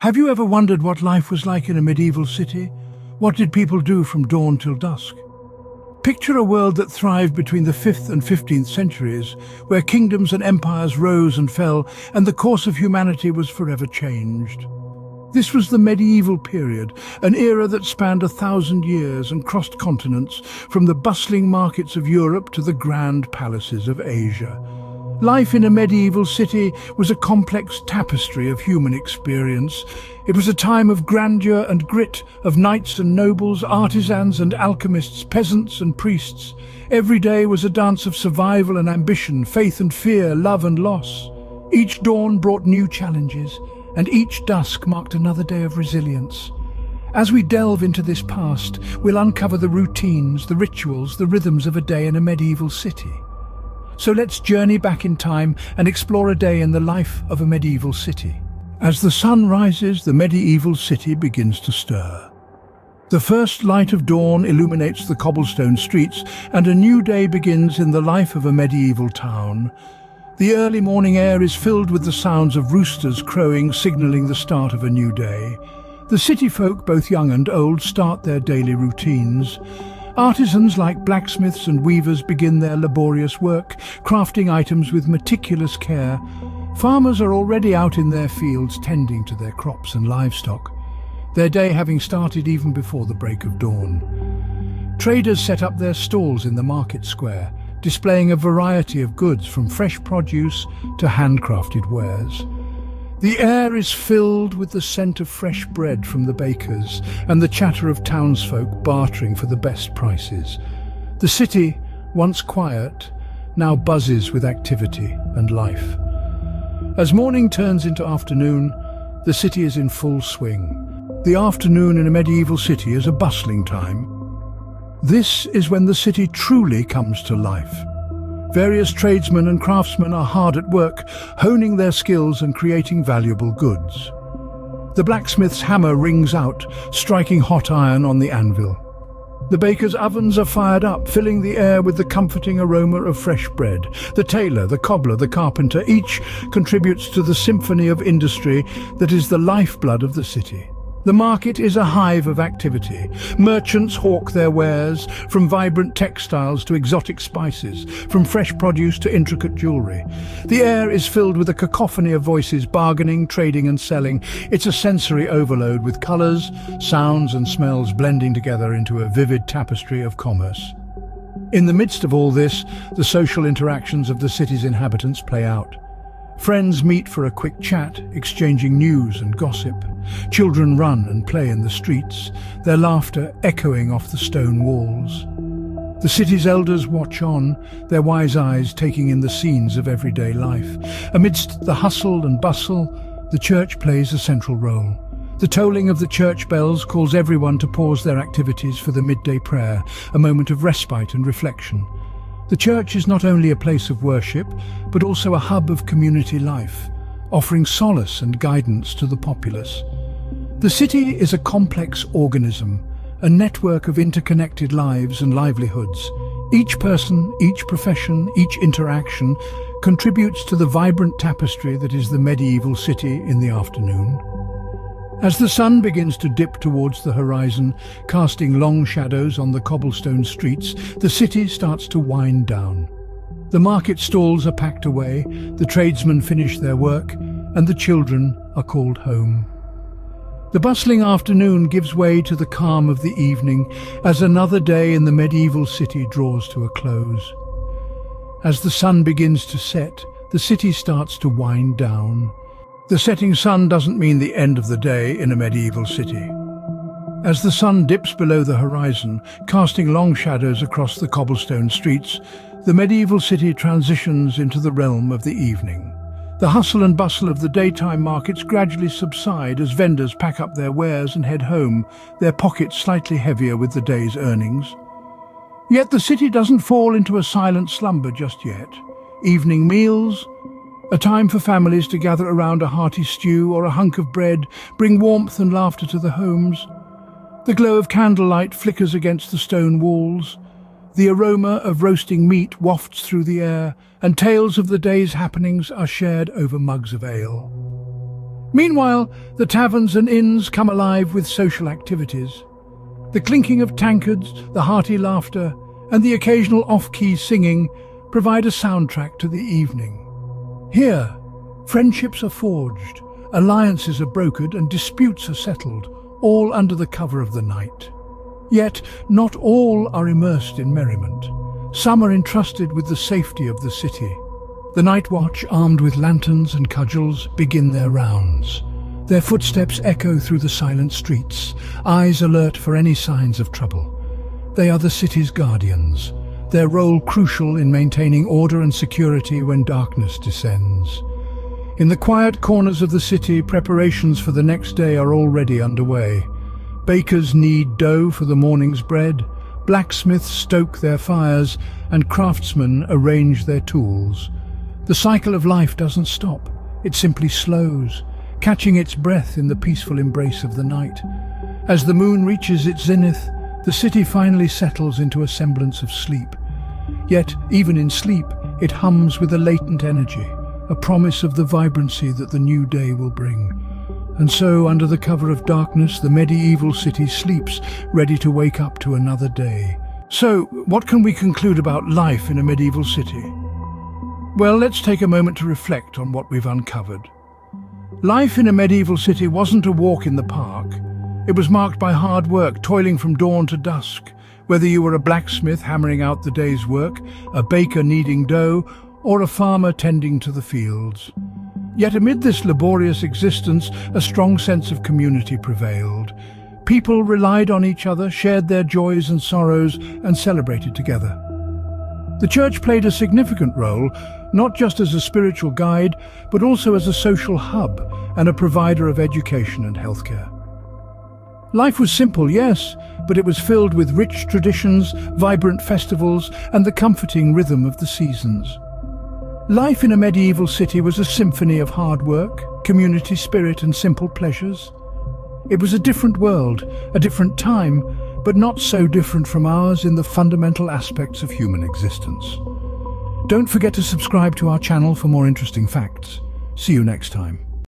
Have you ever wondered what life was like in a medieval city? What did people do from dawn till dusk? Picture a world that thrived between the 5th and 15th centuries, where kingdoms and empires rose and fell, and the course of humanity was forever changed. This was the medieval period, an era that spanned 1,000 years and crossed continents, from the bustling markets of Europe to the grand palaces of Asia. Life in a medieval city was a complex tapestry of human experience. It was a time of grandeur and grit, of knights and nobles, artisans and alchemists, peasants and priests. Every day was a dance of survival and ambition, faith and fear, love and loss. Each dawn brought new challenges, and each dusk marked another day of resilience. As we delve into this past, we'll uncover the routines, the rituals, the rhythms of a day in a medieval city. So let's journey back in time and explore a day in the life of a medieval city. As the sun rises, the medieval city begins to stir. The first light of dawn illuminates the cobblestone streets, and a new day begins in the life of a medieval town. The early morning air is filled with the sounds of roosters crowing, signaling the start of a new day. The city folk, both young and old, start their daily routines. Artisans like blacksmiths and weavers begin their laborious work, crafting items with meticulous care. Farmers are already out in their fields tending to their crops and livestock, their day having started even before the break of dawn. Traders set up their stalls in the market square, displaying a variety of goods from fresh produce to handcrafted wares. The air is filled with the scent of fresh bread from the bakers and the chatter of townsfolk bartering for the best prices. The city, once quiet, now buzzes with activity and life. As morning turns into afternoon, the city is in full swing. The afternoon in a medieval city is a bustling time. This is when the city truly comes to life. Various tradesmen and craftsmen are hard at work, honing their skills and creating valuable goods. The blacksmith's hammer rings out, striking hot iron on the anvil. The baker's ovens are fired up, filling the air with the comforting aroma of fresh bread. The tailor, the cobbler, the carpenter, each contributes to the symphony of industry that is the lifeblood of the city. The market is a hive of activity. Merchants hawk their wares, from vibrant textiles to exotic spices, from fresh produce to intricate jewellery. The air is filled with a cacophony of voices bargaining, trading and selling. It's a sensory overload, with colours, sounds and smells blending together into a vivid tapestry of commerce. In the midst of all this, the social interactions of the city's inhabitants play out. Friends meet for a quick chat, exchanging news and gossip. Children run and play in the streets, their laughter echoing off the stone walls. The city's elders watch on, their wise eyes taking in the scenes of everyday life. Amidst the hustle and bustle, the church plays a central role. The tolling of the church bells calls everyone to pause their activities for the midday prayer, a moment of respite and reflection. The church is not only a place of worship, but also a hub of community life, offering solace and guidance to the populace. The city is a complex organism, a network of interconnected lives and livelihoods. Each person, each profession, each interaction contributes to the vibrant tapestry that is the medieval city in the afternoon. As the sun begins to dip towards the horizon, casting long shadows on the cobblestone streets, the city starts to wind down. The market stalls are packed away, the tradesmen finish their work, and the children are called home. The bustling afternoon gives way to the calm of the evening as another day in the medieval city draws to a close. As the sun begins to set, the city starts to wind down. The setting sun doesn't mean the end of the day in a medieval city. As the sun dips below the horizon, casting long shadows across the cobblestone streets, the medieval city transitions into the realm of the evening. The hustle and bustle of the daytime markets gradually subside as vendors pack up their wares and head home, their pockets slightly heavier with the day's earnings. Yet the city doesn't fall into a silent slumber just yet. Evening meals, a time for families to gather around a hearty stew or a hunk of bread, bring warmth and laughter to the homes. The glow of candlelight flickers against the stone walls. The aroma of roasting meat wafts through the air, and tales of the day's happenings are shared over mugs of ale. Meanwhile, the taverns and inns come alive with social activities. The clinking of tankards, the hearty laughter, and the occasional off-key singing provide a soundtrack to the evening. Here, friendships are forged, alliances are brokered, and disputes are settled, all under the cover of the night. Yet, not all are immersed in merriment. Some are entrusted with the safety of the city. The night watch, armed with lanterns and cudgels, begin their rounds. Their footsteps echo through the silent streets, eyes alert for any signs of trouble. They are the city's guardians, their role crucial in maintaining order and security when darkness descends. In the quiet corners of the city, preparations for the next day are already underway. Bakers knead dough for the morning's bread, blacksmiths stoke their fires, and craftsmen arrange their tools. The cycle of life doesn't stop, it simply slows, catching its breath in the peaceful embrace of the night. As the moon reaches its zenith, the city finally settles into a semblance of sleep. Yet, even in sleep, it hums with a latent energy, a promise of the vibrancy that the new day will bring. And so, under the cover of darkness, the medieval city sleeps, ready to wake up to another day. So, what can we conclude about life in a medieval city? Well, let's take a moment to reflect on what we've uncovered. Life in a medieval city wasn't a walk in the park. It was marked by hard work, toiling from dawn to dusk. Whether you were a blacksmith hammering out the day's work, a baker kneading dough, or a farmer tending to the fields. Yet amid this laborious existence, a strong sense of community prevailed. People relied on each other, shared their joys and sorrows, and celebrated together. The church played a significant role, not just as a spiritual guide, but also as a social hub and a provider of education and healthcare. Life was simple, yes, but it was filled with rich traditions, vibrant festivals, and the comforting rhythm of the seasons. Life in a medieval city was a symphony of hard work, community spirit, and simple pleasures. It was a different world, a different time, but not so different from ours in the fundamental aspects of human existence. Don't forget to subscribe to our channel for more interesting facts. See you next time.